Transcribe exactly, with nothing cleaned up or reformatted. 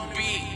to be.